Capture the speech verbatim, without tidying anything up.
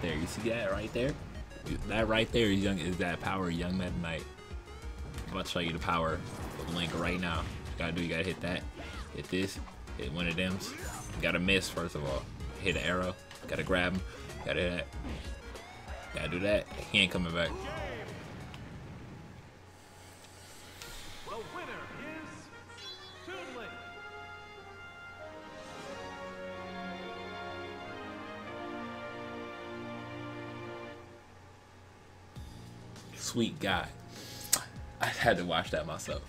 There, you see that right there? That right there is young is that power Young Mad Knight. I'm about to show you the power of Link right now. You gotta do you gotta hit that. Hit this. Hit one of them. You gotta miss first of all. Hit an arrow. Gotta grab him. Gotta hit that. Gotta do that. He ain't coming back. The winner is Toon Link. Sweet guy. I had to watch that myself.